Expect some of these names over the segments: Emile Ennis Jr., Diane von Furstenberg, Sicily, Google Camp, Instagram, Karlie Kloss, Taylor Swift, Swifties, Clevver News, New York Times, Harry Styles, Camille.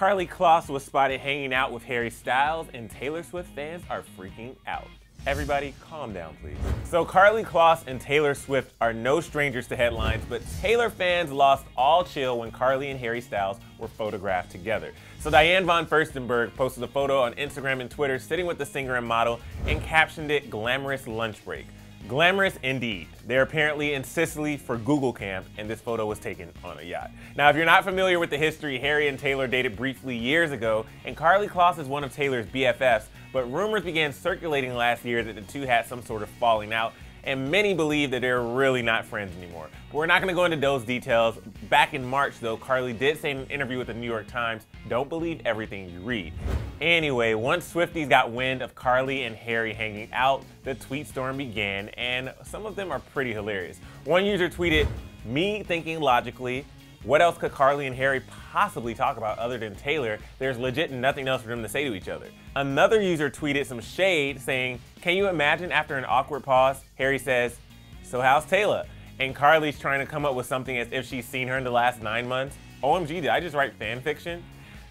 Karlie Kloss was spotted hanging out with Harry Styles, and Taylor Swift fans are freaking out. Everybody, calm down, please. So Karlie Kloss and Taylor Swift are no strangers to headlines, but Taylor fans lost all chill when Karlie and Harry Styles were photographed together. So Diane von Furstenberg posted a photo on Instagram and Twitter sitting with the singer and model and captioned it, "Glamorous lunch break." Glamorous indeed. They're apparently in Sicily for Google Camp, and this photo was taken on a yacht. Now, if you're not familiar with the history, Harry and Taylor dated briefly years ago, and Karlie Kloss is one of Taylor's BFFs, but rumors began circulating last year that the two had some sort of falling out, and many believe that they're really not friends anymore. But we're not going to go into those details. Back in March, though, Karlie did say in an interview with the New York Times, "Don't believe everything you read." Anyway, once Swifties got wind of Karlie and Harry hanging out, the tweet storm began, and some of them are pretty hilarious. One user tweeted, "Me thinking logically, what else could Karlie and Harry possibly talk about other than Taylor? There's legit nothing else for them to say to each other." Another user tweeted some shade saying, "Can you imagine?" After an awkward pause, Harry says, "So how's Taylor?" And Karlie's trying to come up with something as if she's seen her in the last 9 months. OMG, did I just write fan fiction?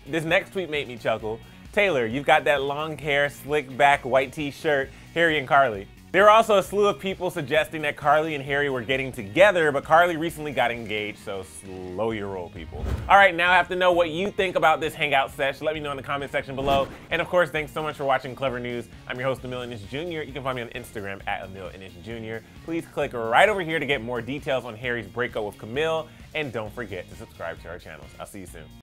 This next tweet made me chuckle. "Taylor, you've got that long hair, slick back, white t-shirt." Harry and Karlie. There are also a slew of people suggesting that Karlie and Harry were getting together, but Karlie recently got engaged, so slow your roll, people. All right, now I have to know what you think about this hangout sesh. Let me know in the comment section below. And of course, thanks so much for watching Clevver News. I'm your host, Emile Ennis Jr. You can find me on Instagram at Emile Ennis Jr. Please click right over here to get more details on Harry's breakup with Camille, and don't forget to subscribe to our channels. I'll see you soon.